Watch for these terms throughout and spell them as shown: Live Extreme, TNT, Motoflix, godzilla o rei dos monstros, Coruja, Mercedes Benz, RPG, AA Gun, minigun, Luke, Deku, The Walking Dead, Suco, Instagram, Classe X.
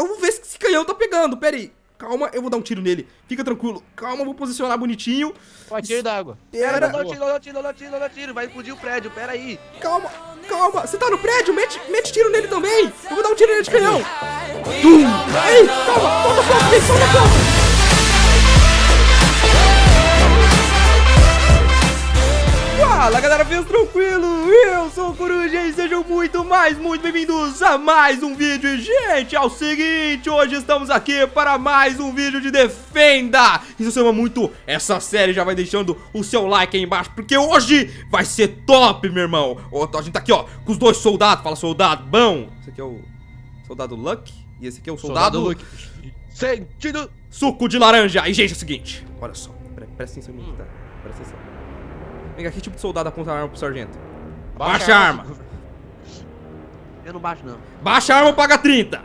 Eu vou ver se esse canhão tá pegando, pera aí. Calma, eu vou dar um tiro nele. Fica tranquilo. Calma, eu vou posicionar bonitinho. Vai, tiro da água. Pera. Não, tiro. Vai explodir o prédio, pera aí. Calma, calma. Você tá no prédio? Mete tiro nele também. Eu vou dar um tiro nele de canhão. Ei, calma. Toma, fala, galera, fez tranquilo? Eu sou o Coruja e sejam muito bem-vindos a mais um vídeo. Gente, é o seguinte, hoje estamos aqui para mais um vídeo de Defenda. E se você ama muito essa série, já vai deixando o seu like aí embaixo, porque hoje vai ser top, meu irmão. A gente tá aqui, ó, com os dois soldados. Fala, soldado, bom. Esse aqui é o soldado Luke e esse aqui é o soldado Luke. Sentido suco de laranja. E, gente, é o seguinte, olha só, presta atenção nisso, tá? Presta atenção. Que tipo de soldado aponta a arma pro sargento? Baixa a arma. Eu não baixo, não. Baixa a arma, paga 30.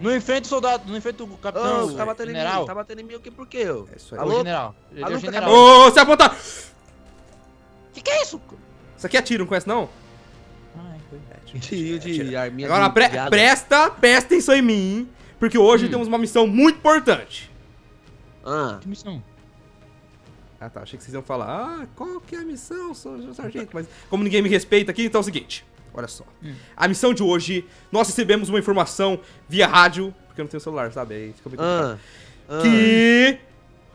Não enfrenta o soldado, não enfrenta o capitão. Ô, você tá batendo general. Em mim, tá batendo em mim, por quê? É isso aí. Alô, general. Alô, general. Ô, você aponta. Que é isso? Isso aqui é tiro, não conhece, não? Ai, foi. É, tiro de arminha. Agora, presta atenção em mim, porque hoje temos uma missão muito importante. Ah. Que missão? Ah, tá, achei que vocês iam falar, ah, qual que é a missão, sargento, mas como ninguém me respeita aqui, então é o seguinte, olha só, a missão de hoje, nós recebemos uma informação via rádio, porque eu não tenho celular, sabe, aí fica meio complicado, que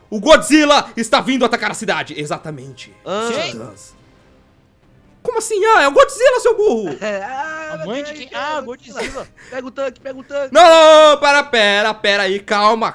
o Godzilla está vindo atacar a cidade, exatamente. Como assim? Ah, é o Godzilla, seu burro! A mãe de quem? Ah, Godzilla! Pega o tanque, pega o tanque! Não, pera aí, calma.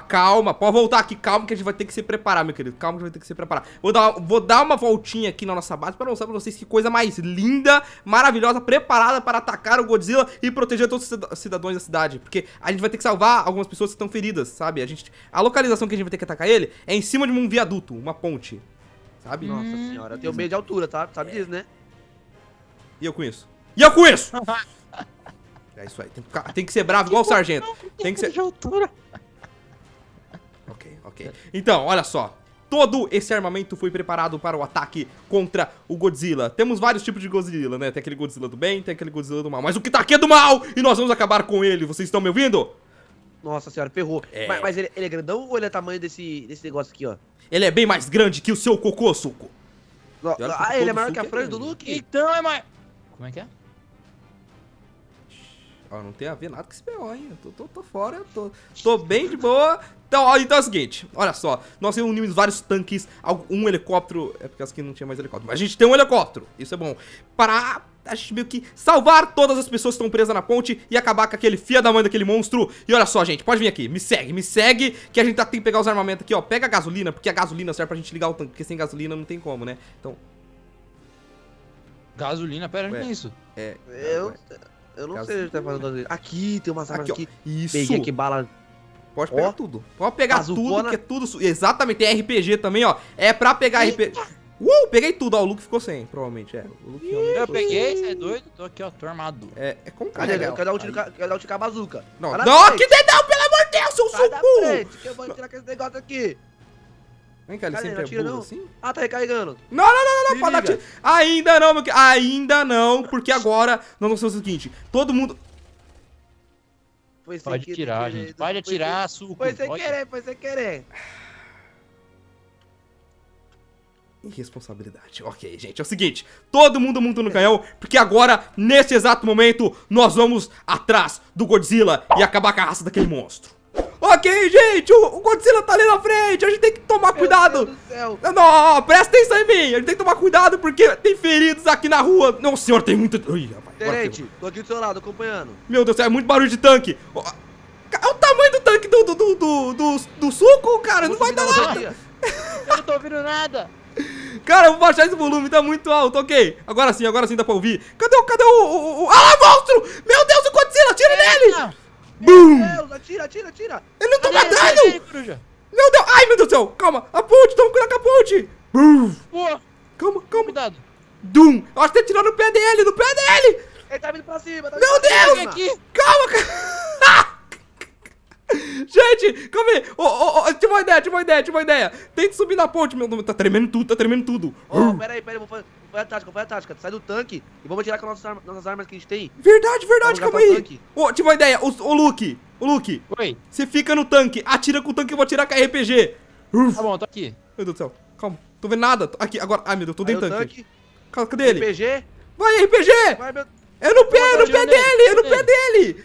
Pode voltar aqui, calma, que a gente vai ter que se preparar, meu querido. Calma que a gente vai ter que se preparar. Vou dar uma voltinha aqui na nossa base para mostrar pra vocês que coisa mais linda, maravilhosa, preparada para atacar o Godzilla e proteger todos os cidadãos da cidade. Porque a gente vai ter que salvar algumas pessoas que estão feridas, sabe? A localização que a gente vai ter que atacar ele é em cima de um viaduto, uma ponte, sabe? Nossa senhora, eu tenho medo de altura, tá? Sabe disso, né? E eu com isso! É isso aí, tem que ser bravo igual o sargento. Tem que ser... de altura. Ok. Então, olha só. Todo esse armamento foi preparado para o ataque contra o Godzilla. Temos vários tipos de Godzilla, né? Tem aquele Godzilla do bem, tem aquele Godzilla do mal. Mas o que tá aqui é do mal! E nós vamos acabar com ele, vocês estão me ouvindo? Nossa senhora, ferrou. É. Mas ele é grandão ou ele é tamanho desse negócio aqui, ó? Ele é bem mais grande que o seu cocô, Suco. Ele é maior que a franja do Luke? Então é maior... Como é que é? Ó, não tem a ver nada com esse BO, hein? Eu tô fora, tô bem de boa. Então é o seguinte, olha só. Nós reunimos vários tanques, um helicóptero. É porque aqui não tinha mais helicóptero, mas a gente tem um helicóptero, isso é bom. Para a gente meio que salvar todas as pessoas que estão presas na ponte e acabar com aquele filho da mãe daquele monstro. E olha só, gente, pode vir aqui, me segue, que a gente tem que pegar os armamentos aqui, ó. Pega a gasolina, porque a gasolina serve pra gente ligar o tanque, porque sem gasolina não tem como, né? Então... Gasolina, pera, o que é isso? Eu não gasolina. Sei onde tá fazendo gasolina. Aqui, tem umas armas aqui. Isso. Peguei aqui, bala. Pode pegar tudo. Pode pegar tudo, que é tudo... Exatamente, tem RPG também, ó. É pra pegar RPG... Peguei tudo, ó. O Luke ficou sem, provavelmente, O Luke eu peguei, você é doido? Tô aqui, ó, tô armado. É com cara. Eu quero dar um tiro com a bazuca. Não, que dedão, pelo amor de Deus, seu suco! Que eu vou tirar com esse negócio aqui. Vem cá, ele sempre é burro assim? Ah, tá recarregando. Não, pode dar tiro. Ainda não, meu querido. Ainda não, porque agora nós vamos fazer o seguinte. Todo mundo... Pode atirar, gente. Pode atirar, Suco. Foi sem querer. Irresponsabilidade. Ok, gente, é o seguinte. Todo mundo monta no canhão, porque agora, nesse exato momento, nós vamos atrás do Godzilla e acabar com a raça daquele monstro. Ok, gente, o Godzilla tá ali na frente, a gente tem que tomar cuidado. Meu Deus do céu. Não, presta atenção em mim, a gente tem que tomar cuidado porque tem feridos aqui na rua. Não, senhor, tem muito... Ui, rapaz, Tenente, tô aqui do seu lado, acompanhando. Meu Deus do céu, é muito barulho de tanque. Olha o tamanho do tanque do Suco, cara, não vai dar nada. Eu não tô ouvindo nada. Cara, eu vou baixar esse volume, tá muito alto, ok. Agora sim dá pra ouvir. Cadê o... Ah, monstro! Meu Deus, o Godzilla, atira nele! Meu Deus, atira! Eu não tô matando! Meu Deus, ai meu Deus do céu, calma, a ponte, toma cuidado com a ponte! Calma, cuidado! Eu acho que tá tirando no pé dele, Ele tá vindo pra cima, meu Deus! Calma! Gente, calma aí! Tive uma ideia! Tente subir na ponte, meu Deus, tá tremendo tudo! Peraí, eu vou fazer... Qual foi a tática? Sai do tanque e vamos atirar com as nossas armas que a gente tem. Verdade, calma aí. Ô, tive uma ideia. Ô, Luke. Oi. Você fica no tanque, atira com o tanque, eu vou atirar com a RPG. Tá bom, tô aqui. Meu Deus do céu, calma. Tô vendo nada. Aqui, agora. Ai, meu Deus, tô dentro do tanque. Cadê ele? RPG. Vai, RPG. Vai, meu... É no pé dele.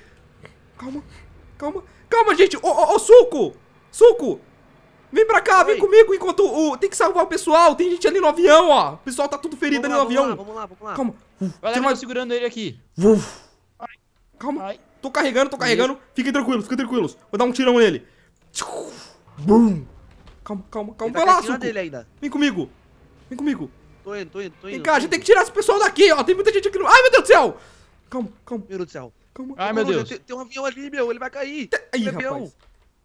Calma, gente. Ô, Suco. Vem pra cá, vem comigo enquanto o... Tem que salvar o pessoal, tem gente ali no avião, ó. O pessoal tá tudo ferido ali no avião. Vamos lá. Calma. Vai lá, segurando ele aqui. Calma. Ai. Tô carregando. Fiquem tranquilos. Vou dar um tirão nele. Bum. Calma. Vai lá, Suco. Vem comigo. Tô indo. Vem cá, a gente tem que tirar esse pessoal daqui, ó. Tem muita gente aqui no... Ai, meu Deus do céu. Calma. Ai, meu Deus. Tem um avião ali, meu. Ele vai cair. Ih, rapaz.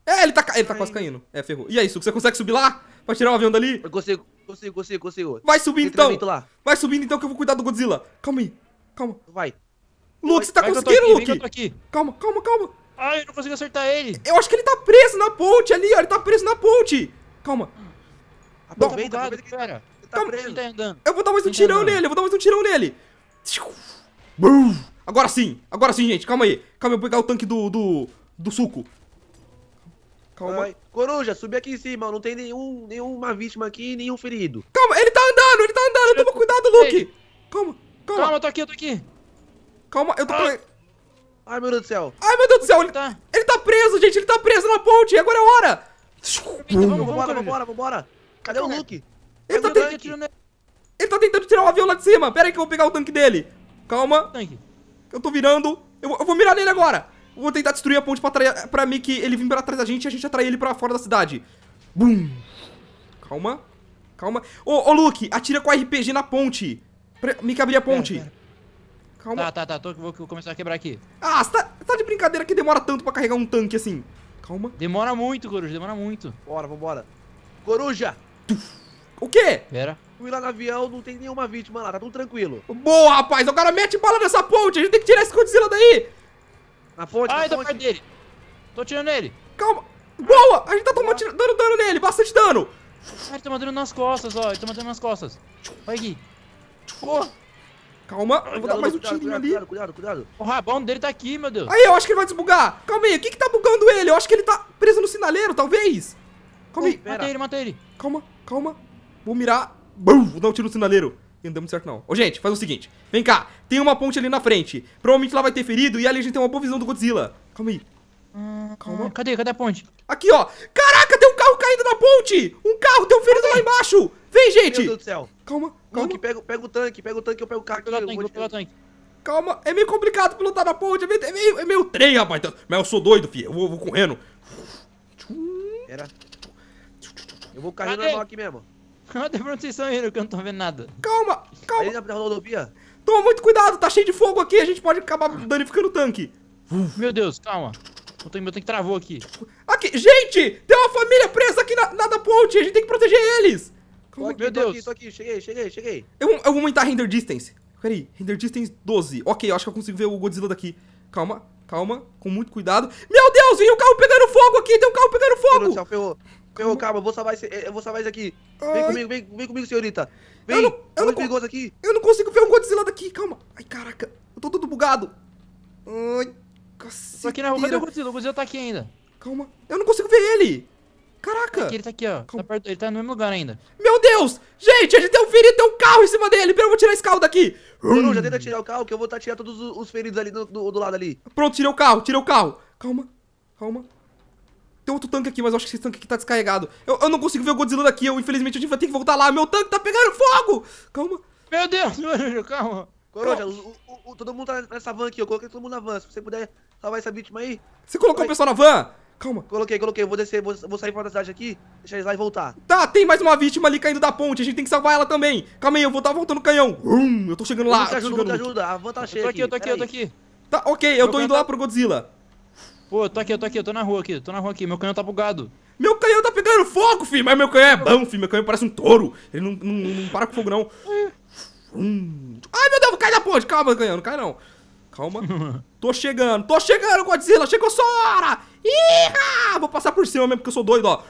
É, ele tá quase caindo. É, ferrou. E aí, Suco, você consegue subir lá? Pra tirar o avião dali? Eu consigo. Vai subindo então. Vai subindo então que eu vou cuidar do Godzilla. Calma aí. Vai. Luke, você tá conseguindo, Luke? Calma. Ai, eu não consigo acertar ele. Eu acho que ele tá preso na ponte ali, ó. Calma. Aproveita, cara. Ele tá preso. Eu vou dar mais um tirão nele, Bum. Agora sim, gente. Calma aí. Calma, eu vou pegar o tanque do Suco. Calma. Ai, Coruja, subi aqui em cima, não tem nenhuma vítima aqui, nenhum ferido. Calma, ele tá andando, toma cuidado, Luke. Calma. Calma, eu tô aqui. Calma, eu tô... Ai, meu Deus do céu. Ele tá preso, gente, ele tá preso na ponte, agora é hora. Vambora. Cadê o Luke? Ele tá tentando tirar o avião lá de cima, pera aí que eu vou pegar o tanque dele. Calma, eu tô virando, eu vou mirar nele agora. Vou tentar destruir a ponte pra mim que ele vir pra trás da gente e a gente atrair ele pra fora da cidade. Bum. Calma. Ô, Luke, atira com a RPG na ponte. Pra mim que abrir a ponte. Pera. Calma. Tá. Vou começar a quebrar aqui. Ah, você tá de brincadeira que demora tanto pra carregar um tanque assim. Calma. Demora muito, Coruja, Vambora. Coruja! O quê? Pera. Fui lá no avião, não tem nenhuma vítima lá, tá tudo tranquilo. Boa, rapaz, o cara mete bala nessa ponte, a gente tem que tirar esse Godzilla daí. Na fonte, ai, tô perto dele. Tô atirando nele. Calma. Boa! A gente tá dando dano nele. Bastante dano. Ai, ele tá mandando nas costas, ó. Vai aqui. Boa. Calma. Eu vou dar mais um tirinho ali. Cuidado. O rabão dele tá aqui, meu Deus. Aí, eu acho que ele vai desbugar. Calma aí. O que tá bugando ele? Eu acho que ele tá preso no sinaleiro, talvez. Calma aí. Matei ele. Calma. Vou mirar. Bum, vou dar um tiro no sinaleiro. Não deu muito certo não. Ô, gente, faz o seguinte. Vem cá. Tem uma ponte ali na frente. Provavelmente lá vai ter ferido e ali a gente tem uma boa visão do Godzilla. Calma aí. Calma. Cadê a ponte? Aqui, ó. Caraca, tem um carro caindo na ponte. Um carro, tem um ferido lá embaixo. Vem, gente. Meu Deus do céu. Calma. Luke, pega o tanque, eu pego o carro. Vou pegar o tanque. Calma. É meio complicado pilotar na ponte. É meio trem, rapaz. Mas eu sou doido, filho. Eu vou correndo. Pera. Eu vou carregando a mão aqui mesmo. Cadê pra onde vocês estão indo, que eu não tô vendo nada. Calma. Aí na rodovia. Toma muito cuidado, tá cheio de fogo aqui, a gente pode acabar danificando o tanque. Meu Deus, calma. Meu tanque travou aqui. Aqui, gente, tem uma família presa aqui na ponte, a gente tem que proteger eles. Calma, meu Deus. Tô aqui, cheguei. Eu vou aumentar a render distance. Peraí, render distance 12. Ok, eu acho que eu consigo ver o Godzilla daqui. Calma, com muito cuidado. Meu Deus, tem um carro pegando fogo aqui, ferrou. Calma, eu vou salvar isso aqui. Vem comigo, senhorita. Vem, eu não perigoso aqui. Eu não consigo ver um Godzilla daqui, calma. Ai, caraca, eu tô todo bugado. Ai, cacete. Aqui na rua, cadê o Godzilla? O Godzilla tá aqui ainda. Calma, eu não consigo ver ele. Caraca. Ele tá aqui, ó. Tá perto, ele tá no mesmo lugar ainda. Meu Deus, gente, a gente tem um ferido, tem um carro em cima dele. Pera, eu vou tirar esse carro daqui. Não, já tenta tirar o carro, que eu vou tirar todos os feridos ali do lado ali. Pronto, tirei o carro. Calma. Tem outro tanque aqui, mas eu acho que esse tanque aqui tá descarregado. Eu não consigo ver o Godzilla daqui, infelizmente a gente vai ter que voltar lá. Meu tanque tá pegando fogo! Calma. Meu Deus, calma. Coruja, todo mundo tá nessa van aqui, eu coloquei todo mundo na van. Se você puder salvar essa vítima aí... Você colocou o pessoal na van? Calma. Coloquei. Eu vou descer, vou sair fora da cidade aqui, deixar eles lá e voltar. Tá, tem mais uma vítima ali caindo da ponte, a gente tem que salvar ela também. Calma aí, eu vou estar voltando o canhão. Eu tô chegando lá. Ajuda, a van tá cheia. Eu tô aqui. Tá, ok, eu tô indo lá pro Godzilla. Pô, eu tô aqui, eu tô na rua aqui, meu canhão tá bugado. Meu canhão tá pegando fogo, filho, mas meu canhão é bom, filho, meu canhão parece um touro. Ele não para com fogo, não. Ai, meu Deus, cai da ponte, calma, canhão, não cai não. Calma, tô chegando, Godzilla, chegou só a hora. Iha! Vou passar por cima mesmo, porque eu sou doido, ó.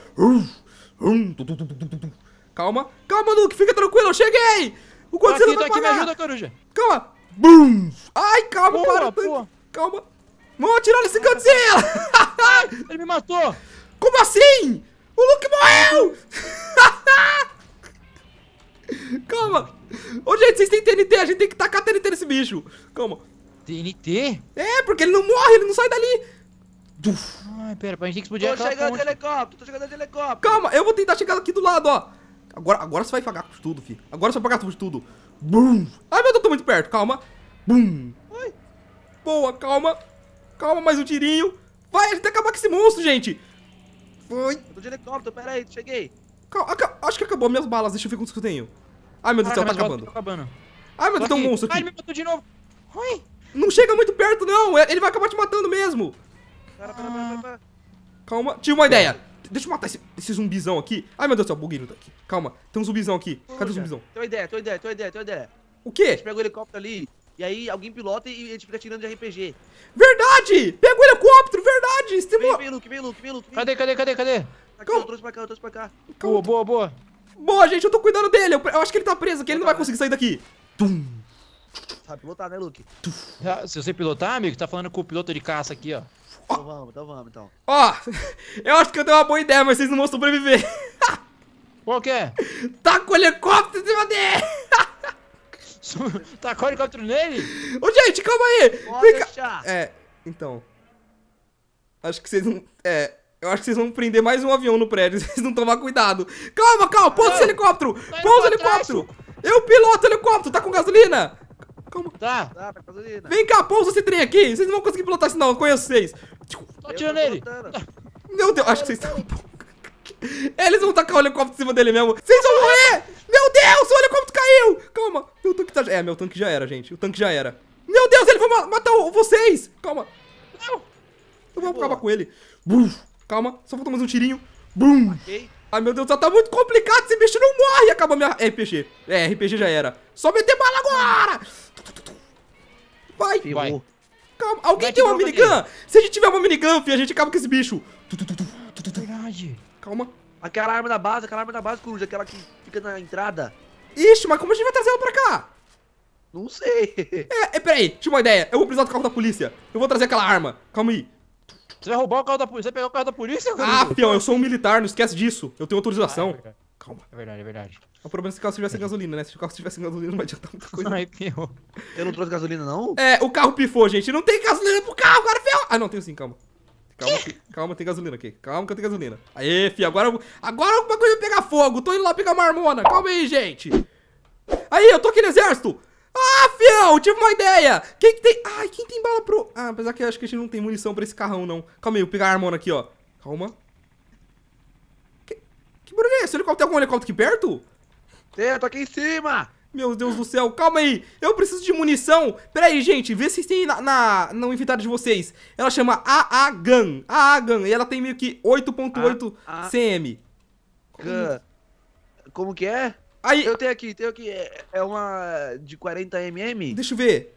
Calma, Luke, fica tranquilo, eu cheguei. O Godzilla vai pagar. Me ajuda, Coruja. Calma. Bum. Ai, calma, para. Porra. Calma. Vamos atirar nesse Godzilla. Ai, ele me matou. Como assim? O Luke morreu. Calma. Ô, gente, vocês têm TNT. A gente tem que tacar TNT nesse bicho. Calma. TNT? É, porque ele não morre. Ele não sai dali. Uf. Ai, pera. A gente tem que explodir aquela ponte. Tô chegando de helicóptero. Calma. Eu vou tentar chegar aqui do lado, ó. Agora você vai pagar com tudo, filho. Agora você vai pagar com tudo. Bum. Ai, meu Deus, eu tô muito perto. Calma. Bum. Ai. Boa, calma. Calma, mais um tirinho. Vai, a gente tem que acabar com esse monstro, gente. Foi. Eu tô de helicóptero, pera aí, cheguei. Calma, acho que acabou minhas balas. Deixa eu ver quantos que eu tenho. Ai, meu Deus do céu, tá acabando. Ai, meu Deus, tem um monstro aqui. Ai, ele me matou de novo. Ai. Não chega muito perto, não. Ele vai acabar te matando mesmo. Pera. Calma. Tive uma ideia. Deixa eu matar esse zumbizão aqui. Ai, meu Deus do céu, buguei, não tá aqui. Calma, tem um zumbizão aqui. Cadê o zumbizão? Tem uma ideia. O quê? A gente pega o helicóptero ali, e aí alguém pilota e a gente fica tirando de RPG. Verdade! Pega o helicóptero, verdade! Vem, Luke. Cadê? Aqui, calma. Eu trouxe pra cá. Calma. Boa. Boa, gente, eu tô cuidando dele. Eu acho que ele tá preso aqui, ele não vai conseguir sair daqui. Tum. Sabe pilotar, né, Luke? Se você pilotar, amigo, tá falando com o piloto de caça aqui, ó. Então vamos. Ó, eu acho que eu dei uma boa ideia, mas vocês não vão sobreviver. Qual que é? Taca o helicóptero em cima dele! Tacou o helicóptero nele? Ô, gente, calma aí! Pode deixar. É, então. Acho que vocês não. É, eu acho que vocês vão prender mais um avião no prédio, vocês não tomar cuidado. Calma, pousa esse helicóptero! Pousa o helicóptero! Eu piloto o helicóptero, tá com gasolina? Calma. Tá com gasolina. Vem cá, pousa esse trem aqui! Vocês não vão conseguir pilotar isso, não, eu conheço vocês. Tô atirando nele! Meu Deus, acho que vocês estão. Eles vão tacar o helicóptero em cima dele mesmo. Vocês vão morrer! Meu Deus, o helicóptero caiu! Calma, meu tanque tá. É, meu tanque já era, gente. O tanque já era. Meu Deus, ele vai matar vocês! Calma. Não! Eu vou acabar com ele. Calma, só falta mais um tirinho. Bum! Okay. Ai, meu Deus, tá muito complicado. Esse bicho não morre. Acaba minha RPG. É, RPG já era. Só meter bala agora! Vai. Calma, alguém tem uma minigun? Se a gente tiver uma minigun, filho, a gente acaba com esse bicho. Verdade. Calma. Aquela arma da base, Coruja, aquela que fica na entrada. Ixi, mas como a gente vai trazer ela pra cá? Não sei. Peraí, tive uma ideia. Eu vou precisar do carro da polícia. Eu vou trazer aquela arma. Calma aí. Você vai roubar o carro da polícia? Você vai pegar o carro da polícia? Ah, fião, eu sou um militar, não esquece disso. Eu tenho autorização. Calma. É verdade. O problema é se o carro tivesse gasolina, né? Se o carro tivesse gasolina, não vai adiantar muita coisa. Ai, ferrou. Eu não trouxe gasolina, não? É, o carro pifou, gente. Não tem gasolina pro carro, cara, ferrou. Ah, não, tenho sim, calma. Calma, tem gasolina aqui. Calma que eu tenho gasolina. Aê, fi, agora alguma coisa vai pegar fogo. Tô indo lá pegar uma marmona. Calma aí, gente. Aí, eu tô aqui no exército. Ah, fião, tive uma ideia. Quem que tem... Ai, quem tem bala pro... Ah, apesar que eu acho que a gente não tem munição pra esse carrão, não. Calma aí, eu vou pegar a armona aqui, ó. Calma. Que barulho é esse? Tem algum helicóptero aqui perto? Tem, eu tô aqui em cima. Meu Deus do céu, calma aí. Eu preciso de munição. Pera aí, gente, vê se vocês têm no inventário de vocês. Ela chama AA Gun. AA Gun, e ela tem meio que 8.8 cm. Como que é? Aí. Eu tenho aqui. É uma de 40mm? Deixa eu ver.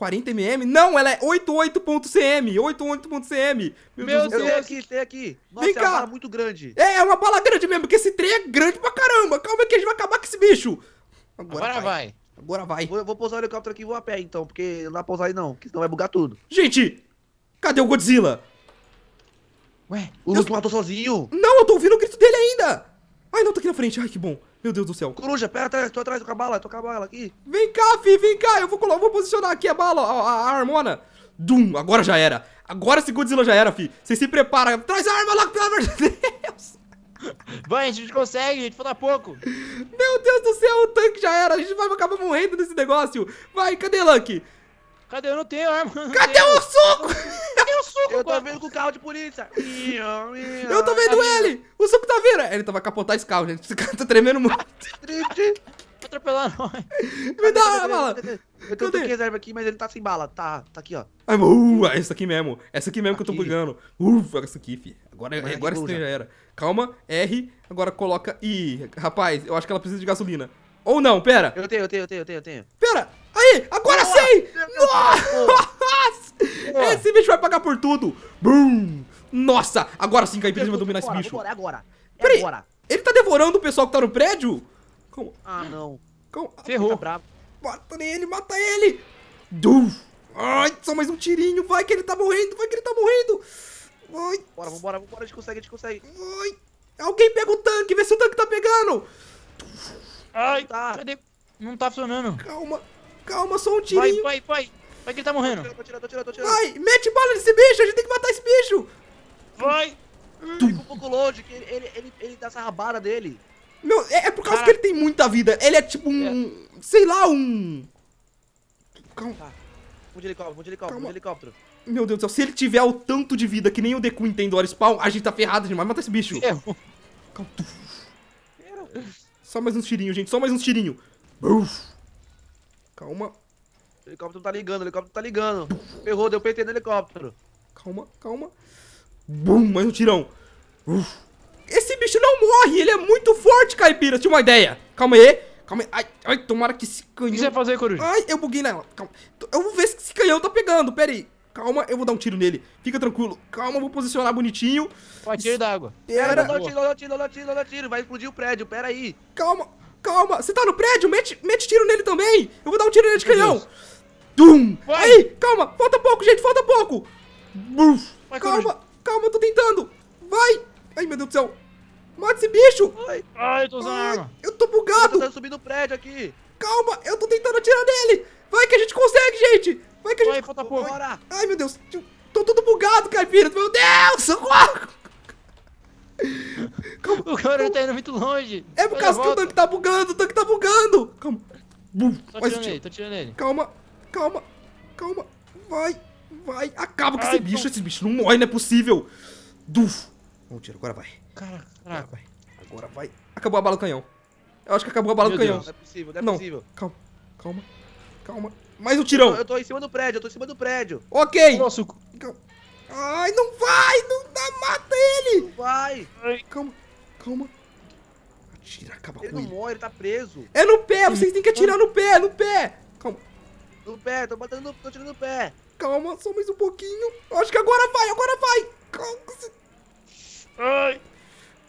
40mm? Não, ela é 88.cm. Meu Deus, tem aqui. Nossa, vem cá. É uma bala muito grande. É uma bala grande mesmo, porque esse trem é grande pra caramba. Calma que a gente vai acabar com esse bicho. Agora vai. Agora vai. Vou pousar o helicóptero aqui e vou a pé, então, porque não dá pra pousar aí, não, porque senão vai bugar tudo. Gente, cadê o Godzilla? Ué, o Luke matou sozinho. Não, eu tô ouvindo o grito dele ainda. Ai, não, tô aqui na frente. Ai, que bom. Meu Deus do céu. Coruja, pera atrás, tô atrás, tô com a bala aqui. Vem cá, fi, vem cá. Eu vou posicionar aqui a bala, a armona. Dum, agora já era. Agora esse Godzilla já era, fi. Vocês se preparam. Traz a arma lá, pelo amor de Deus. Vai, a gente consegue, falta pouco. Meu Deus do céu, o tanque já era. A gente vai acabar morrendo nesse negócio. Vai, cadê Luke? Cadê? Eu não tenho arma. Cadê o Suco? Eu tô vindo com o carro de polícia. Eu tô vendo ele. O Suco tá vindo. Ele vai capotar esse carro, gente. Esse cara tá tremendo muito. Vou atropelar nós. Me dá a bala. Eu tenho que reserva aqui, mas ele tá sem bala. Tá aqui, ó. Essa aqui mesmo. Essa aqui mesmo que eu tô bugando. Essa aqui, fi. Agora esse trem já era. Calma. R. Agora coloca I. Rapaz, eu acho que ela precisa de gasolina. Ou não, pera. Eu tenho. Pera. Aí, agora sim. Nossa. Esse bicho vai pagar por tudo. Bum. Nossa, agora sim caiu pra gente dominar esse bicho. Agora. Peraí, ele tá devorando o pessoal que tá no prédio? Como? Ah, não. Ferrou. Mata ele, mata ele. Ai, só mais um tirinho. Vai que ele tá morrendo, vai que ele tá morrendo. Ai. Bora, vambora, vambora. A gente consegue, a gente consegue. Ai. Alguém pega o tanque, vê se o tanque tá pegando. Ai, tá. Cadê? Não tá funcionando. Calma, calma, só um tirinho. Vai, vai, vai. Vai que ele tá morrendo. Tô tirando, tô tirando, tô tirando. Vai, mete bala nesse bicho, a gente tem que matar esse bicho. Vai. Fica um pouco longe, que ele dá essa rabada dele. Meu, é por causa que ele tem muita vida. Ele é tipo um... É. Sei lá, um... Calma. Tá. Um de helicóptero, um de helicóptero, calma. Um de helicóptero. Meu Deus do céu, se ele tiver o tanto de vida que nem o Deku tem do hora spawn, a gente tá ferrado demais. Mata esse bicho. Errou. Calma. Só mais uns tirinhos, gente. Só mais uns tirinhos. Calma. O helicóptero tá ligando, o helicóptero tá ligando. Ferrou, deu PT no helicóptero. Calma, calma. Bum, mais um tirão. Esse bicho não morre, ele é muito forte, Caipira. Tinha uma ideia. Calma aí. Calma aí. Ai, ai, tomara que esse canhão... O que você vai fazer, Coruja? Ai, eu buguei nela. Calma. Eu vou ver se esse canhão tá pegando. Pera aí. Calma, eu vou dar um tiro nele. Fica tranquilo. Calma, eu vou posicionar bonitinho. Pode tirar d'água. Pera. Não, tiro, não, tiro, não, tiro, não, tiro. Vai explodir o prédio. Pera aí. Calma, calma. Você tá no prédio? Mete tiro nele também. Eu vou dar um tiro nele de canhão. Dum. Aí, calma. Falta pouco, gente. Falta pouco. Vai, calma, Coruja. Calma, eu tô tentando. Vai. Ai, meu Deus do céu. Mata esse bicho. Ai, eu tô usando arma. Eu tô bugado. Eu tô tentando subir no prédio aqui. Calma, eu tô tentando atirar nele. Vai que a gente consegue, gente. Vai que a gente... Vai, falta pouco. Ai, meu Deus. Tô todo bugado, Caipira. Meu Deus, socorro. Calma. O cara tá indo muito longe. É por causa que o tanque tá bugando. O tanque tá bugando. Calma. Tô tirando ele, tô tirando ele. Calma, calma, calma. Vai, vai. Acaba com esse bicho. Esse bicho não morre, não é possível. Duf. Vamos tirar, agora vai. Caraca. Agora vai. Agora vai. Acabou a bala do canhão. Eu acho que acabou a bala do canhão. Não é possível, não é possível. Calma, calma, calma. Mais um tirão. Eu tô em cima do prédio, eu tô em cima do prédio. Ok. Nossa, Suco. Ai, não vai, não dá, mata ele. Não vai. Ai, calma, calma. Atira, acaba com ele. Ele não morre, ele tá preso. É no pé, vocês têm que atirar no pé, no pé. Calma. No pé, tô batendo, tô atirando no pé. Calma, só mais um pouquinho. Eu acho que agora vai, agora vai. Calma. Ai,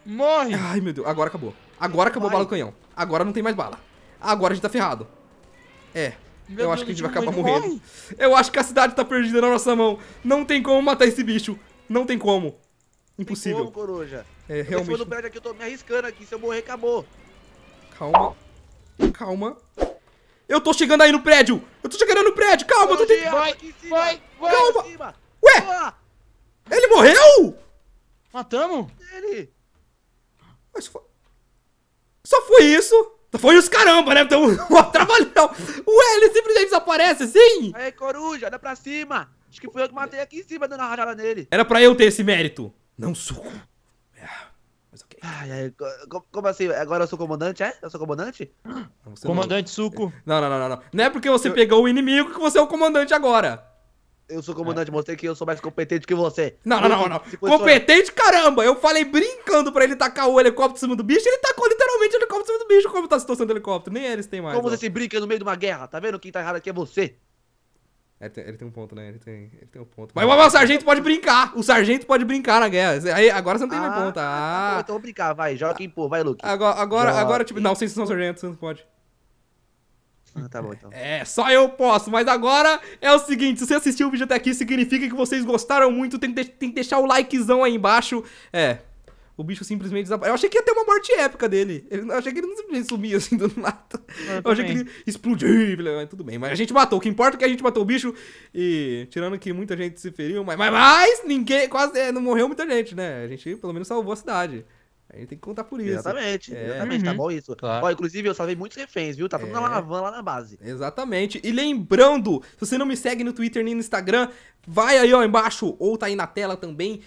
morre. Ai, meu Deus, agora acabou. Agora acabou a bala do canhão. Agora não tem mais bala. Agora a gente tá ferrado. É, meu eu acho que a gente vai acabar morrendo. Morre. Eu acho que a cidade tá perdida na nossa mão. Não tem como matar esse bicho. Não tem como. Impossível. Tem como, Coruja. É, eu realmente... no prédio aqui, eu tô me arriscando aqui. Se eu morrer, acabou. Calma. Calma. Eu tô chegando aí no prédio. Eu tô chegando aí no prédio. Calma. Coruja, eu tô... Vai, vai, vai. Calma. Cima. Ué? Olá. Ele morreu? Matamos? Ele. Mas foi... Só foi isso? Foi os caramba, né? Então, trabalhão. Ué, ele simplesmente desaparece assim? Aí, Coruja, dá pra cima. Acho que foi eu que matei aqui em cima, dando uma rajada nele. Era pra eu ter esse mérito. Não, Suco. É, mas ok. Ai, como assim? Agora eu sou comandante, é? Eu sou comandante? Não, comandante não... Suco. Não, não, não, não. Não é porque você pegou o inimigo que você é o comandante agora. Eu sou comandante, mostrei que eu sou mais competente que você. Não, não, não, não. Competente, caramba. Eu falei brincando pra ele tacar o helicóptero em cima do bicho. Ele tacou literalmente o helicóptero em cima do bicho. Como tá a situação do helicóptero? Nem eles têm mais. Como ó. Você se brinca no meio de uma guerra? Tá vendo? Quem tá errado aqui é você. Ele tem um ponto, né? Ele tem um ponto. Mas o sargento pode brincar. O sargento pode brincar na guerra. Aí, agora você não tem mais ponto. Tá bom, então vou brincar. Vai, joga quem pô. Vai, Luke. Agora tipo... Não, vocês são sargentos. Você não pode. Ah, tá bom, então. É, só eu posso, mas agora é o seguinte, se você assistiu o vídeo até aqui, significa que vocês gostaram muito, tem que deixar o likezão aí embaixo. É, o bicho simplesmente desapareceu. Eu achei que ia ter uma morte épica dele, eu achei que ele não simplesmente sumia assim do nada. Eu achei que ele explodiu, mas tudo bem, mas a gente matou, o que importa é que a gente matou o bicho e tirando que muita gente se feriu, mas ninguém, quase não morreu muita gente, né, a gente pelo menos salvou a cidade. A gente tem que contar por isso. Exatamente, exatamente, tá bom isso. Claro. Ó, inclusive, eu salvei muitos reféns, viu? Tá tudo na Lavan, lá na base. Exatamente. E lembrando, se você não me segue no Twitter nem no Instagram, vai aí ó embaixo, ou tá aí na tela também,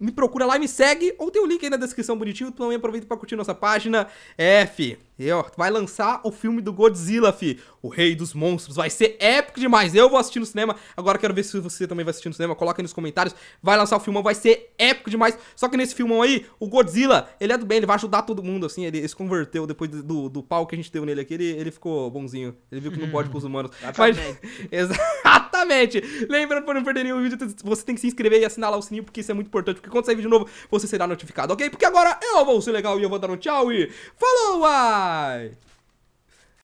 me procura lá e me segue, ou tem o link aí na descrição bonitinho, também aproveita pra curtir nossa página. E ó, vai lançar o filme do Godzilla, fi. O Rei dos Monstros. Vai ser épico demais. Eu vou assistir no cinema. Agora quero ver se você também vai assistir no cinema. Coloca aí nos comentários. Vai lançar o filmão. Vai ser épico demais. Só que nesse filmão aí, o Godzilla, ele é do bem. Ele vai ajudar todo mundo, assim. Ele se converteu depois do pau que a gente deu nele aqui. Ele ficou bonzinho. Ele viu que não pode com os humanos. Mas, exatamente. Lembrando pra não perder nenhum vídeo, você tem que se inscrever e assinar lá o sininho, porque isso é muito importante. Porque quando sair vídeo novo, você será notificado, ok? Porque agora eu vou ser legal e eu vou dar um tchau e... Falou! Bye.